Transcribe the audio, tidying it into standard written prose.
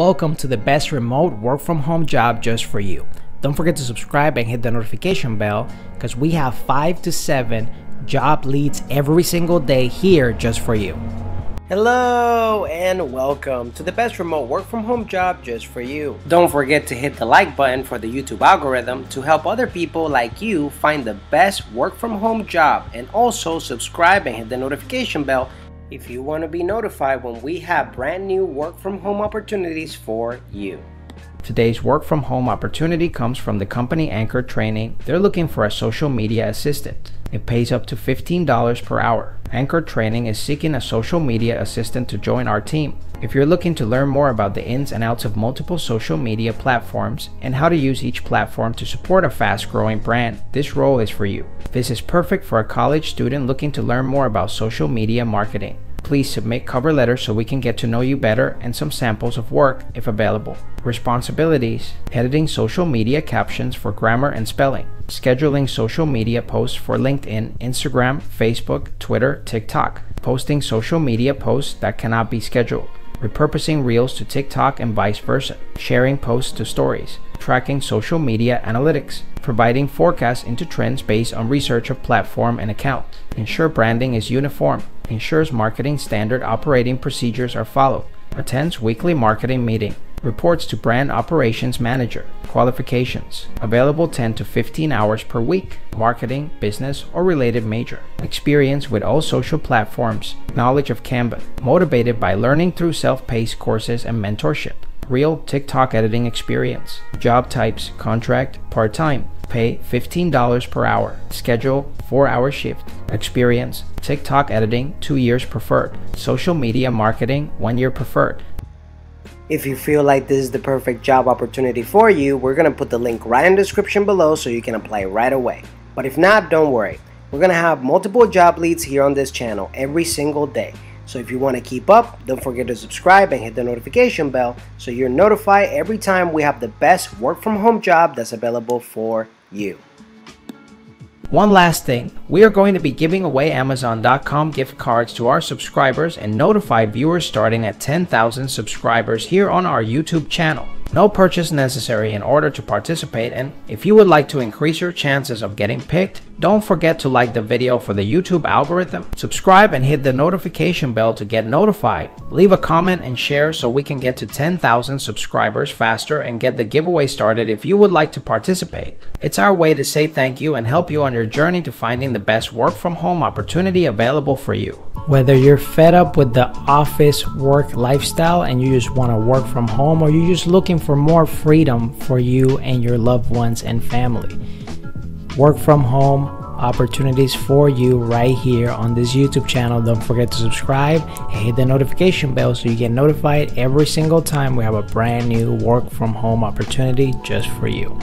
Welcome to the best remote work from home job just for you. Don't forget to subscribe and hit the notification bell because we have 5 to 7 job leads every single day here just for you. Hello and welcome to the best remote work from home job just for you. Don't forget to hit the like button for the YouTube algorithm to help other people like you find the best work from home job, and also subscribe and hit the notification bell if you want to be notified when we have brand new work from home opportunities for you. Today's work from home opportunity comes from the company Anchor Training. They're looking for a social media assistant. It pays up to $15 per hour. Anchor Training is seeking a social media assistant to join our team. If you're looking to learn more about the ins and outs of multiple social media platforms and how to use each platform to support a fast-growing brand, this role is for you. This is perfect for a college student looking to learn more about social media marketing. Please submit cover letters so we can get to know you better and some samples of work if available. Responsibilities: editing social media captions for grammar and spelling, scheduling social media posts for LinkedIn, Instagram, Facebook, Twitter, TikTok, posting social media posts that cannot be scheduled, repurposing reels to TikTok and vice versa, sharing posts to stories, tracking social media analytics, providing forecasts into trends based on research of platform and account, ensure branding is uniform, ensures marketing standard operating procedures are followed, attends weekly marketing meeting, reports to brand operations manager. Qualifications: available 10 to 15 hours per week, marketing, business, or related major, experience with all social platforms, knowledge of Canva, motivated by learning through self-paced courses and mentorship, real TikTok editing experience. Job types: contract, part-time, pay $15 per hour, schedule 4-hour shift, experience TikTok editing 2 years preferred, social media marketing 1 year preferred. If you feel like this is the perfect job opportunity for you, we're going to put the link right in the description below so you can apply right away. But if not, don't worry. We're going to have multiple job leads here on this channel every single day. So if you want to keep up, don't forget to subscribe and hit the notification bell so you're notified every time we have the best work from home job that's available for you. One last thing, we are going to be giving away Amazon.com gift cards to our subscribers and notify viewers starting at 10,000 subscribers here on our YouTube channel. No purchase necessary in order to participate, and if you would like to increase your chances of getting picked, don't forget to like the video for the YouTube algorithm, subscribe and hit the notification bell to get notified, leave a comment and share so we can get to 10,000 subscribers faster and get the giveaway started if you would like to participate. It's our way to say thank you and help you on your journey to finding the best work from home opportunity available for you. Whether you're fed up with the office work lifestyle and you just want to work from home, or you're just looking for more freedom for you and your loved ones and family, work from home opportunities for you right here on this YouTube channel. Don't forget to subscribe and hit the notification bell so you get notified every single time we have a brand new work from home opportunity just for you.